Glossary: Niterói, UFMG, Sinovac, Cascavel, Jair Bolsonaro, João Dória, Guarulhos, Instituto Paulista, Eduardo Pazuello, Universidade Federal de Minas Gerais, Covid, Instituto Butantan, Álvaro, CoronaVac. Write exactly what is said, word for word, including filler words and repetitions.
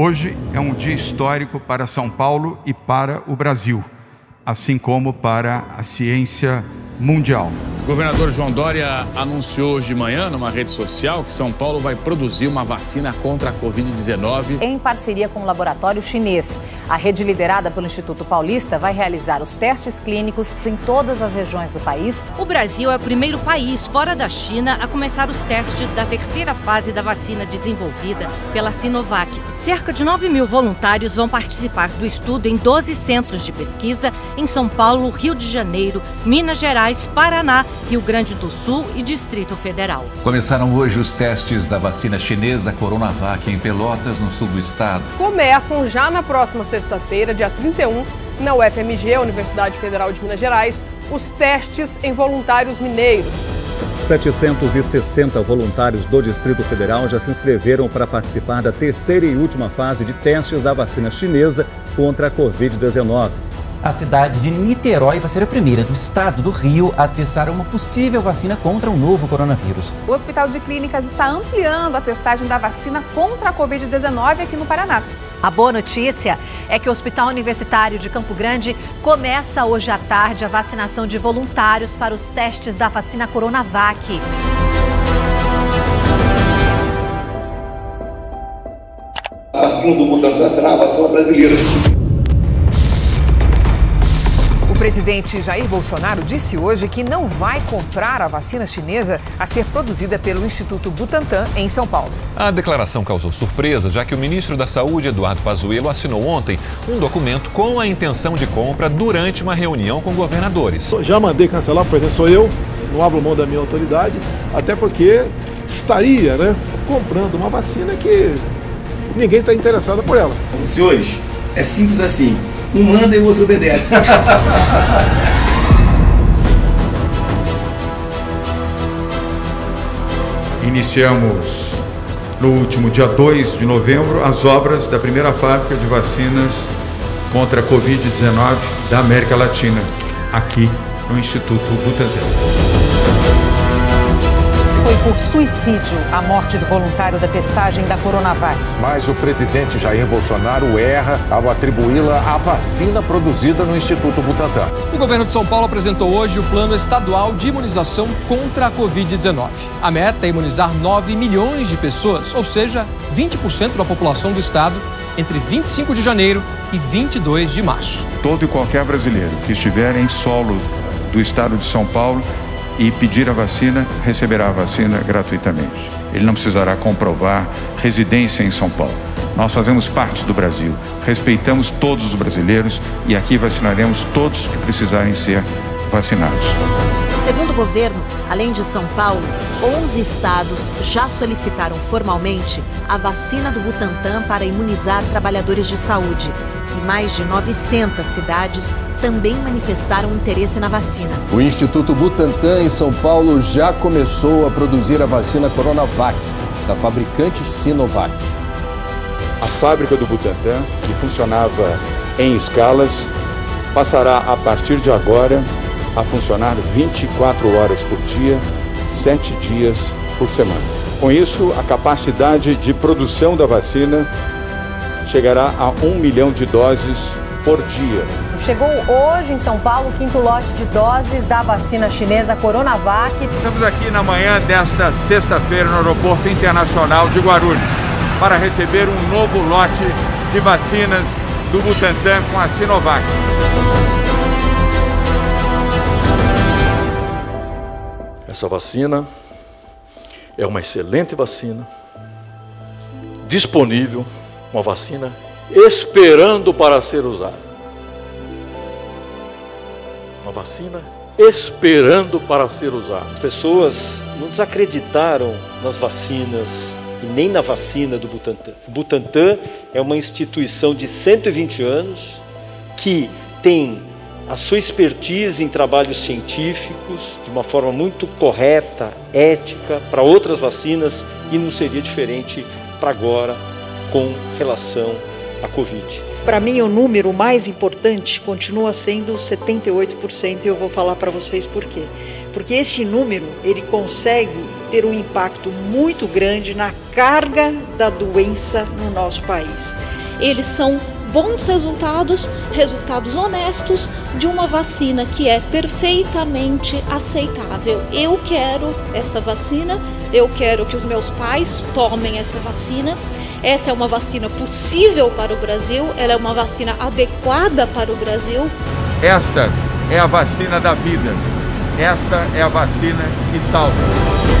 Hoje é um dia histórico para São Paulo e para o Brasil, assim como para a ciência mundial. O governador João Dória anunciou hoje de manhã, numa rede social, que São Paulo vai produzir uma vacina contra a Covid dezenove em parceria com o laboratório chinês. A rede liderada pelo Instituto Paulista vai realizar os testes clínicos em todas as regiões do país. O Brasil é o primeiro país fora da China a começar os testes da terceira fase da vacina desenvolvida pela Sinovac. Cerca de nove mil voluntários vão participar do estudo em doze centros de pesquisa em São Paulo, Rio de Janeiro, Minas Gerais, Paraná, Rio Grande do Sul e Distrito Federal. Começaram hoje os testes da vacina chinesa CoronaVac em Pelotas, no sul do estado. Começam já na próxima sexta-feira, dia trinta e um, na U F M G, Universidade Federal de Minas Gerais, os testes em voluntários mineiros. setecentos e sessenta voluntários do Distrito Federal já se inscreveram para participar da terceira e última fase de testes da vacina chinesa contra a Covid dezenove. A cidade de Niterói vai ser a primeira do estado do Rio a testar uma possível vacina contra o novo coronavírus. O Hospital de Clínicas está ampliando a testagem da vacina contra a Covid dezenove aqui no Paraná. A boa notícia é que o Hospital Universitário de Campo Grande começa hoje à tarde a vacinação de voluntários para os testes da vacina CoronaVac. A vacina do Butantan será a vacina brasileira. O presidente Jair Bolsonaro disse hoje que não vai comprar a vacina chinesa a ser produzida pelo Instituto Butantan, em São Paulo. A declaração causou surpresa, já que o ministro da Saúde, Eduardo Pazuello, assinou ontem um documento com a intenção de compra durante uma reunião com governadores. Já mandei cancelar, por exemplo, sou eu, não abro mão da minha autoridade, até porque estaria, né, comprando uma vacina que ninguém está interessado por ela. Senhores, é simples assim. Um manda e o outro obedece. Iniciamos, no último dia dois de novembro, as obras da primeira fábrica de vacinas contra a Covid dezenove da América Latina, aqui no Instituto Butantan. Foi por suicídio a morte do voluntário da testagem da CoronaVac. Mas o presidente Jair Bolsonaro erra ao atribuí-la à vacina produzida no Instituto Butantan. O governo de São Paulo apresentou hoje o plano estadual de imunização contra a Covid dezenove. A meta é imunizar nove milhões de pessoas, ou seja, vinte por cento da população do estado, entre vinte e cinco de janeiro e vinte e dois de março. Todo e qualquer brasileiro que estiver em solo do estado de São Paulo e pedir a vacina, receberá a vacina gratuitamente. Ele não precisará comprovar residência em São Paulo. Nós fazemos parte do Brasil, respeitamos todos os brasileiros e aqui vacinaremos todos que precisarem ser vacinados. Segundo o governo, além de São Paulo, onze estados já solicitaram formalmente a vacina do Butantan para imunizar trabalhadores de saúde. E mais de novecentas cidades também manifestaram interesse na vacina. O Instituto Butantan, em São Paulo, já começou a produzir a vacina CoronaVac, da fabricante Sinovac. A fábrica do Butantan, que funcionava em escalas, passará, a partir de agora, a funcionar vinte e quatro horas por dia, sete dias por semana. Com isso, a capacidade de produção da vacina chegará a um milhão de doses por dia. Chegou hoje em São Paulo o quinto lote de doses da vacina chinesa CoronaVac. Estamos aqui na manhã desta sexta-feira no Aeroporto Internacional de Guarulhos para receber um novo lote de vacinas do Butantan com a Sinovac. Essa vacina é uma excelente vacina, disponível, uma vacina esperando para ser usada. Uma vacina esperando para ser usada. As pessoas não desacreditaram nas vacinas e nem na vacina do Butantan. O Butantan é uma instituição de cento e vinte anos que tem a sua expertise em trabalhos científicos de uma forma muito correta, ética, para outras vacinas, e não seria diferente para agora com relação à Covid. Para mim, o número mais importante continua sendo setenta e oito por cento, e eu vou falar para vocês por quê. porque esse número ele consegue ter um impacto muito grande na carga da doença no nosso país. Eles são bons resultados, resultados honestos de uma vacina que é perfeitamente aceitável. Eu quero essa vacina, eu quero que os meus pais tomem essa vacina. Essa é uma vacina possível para o Brasil, ela é uma vacina adequada para o Brasil. Esta é a vacina da vida, esta é a vacina que salva.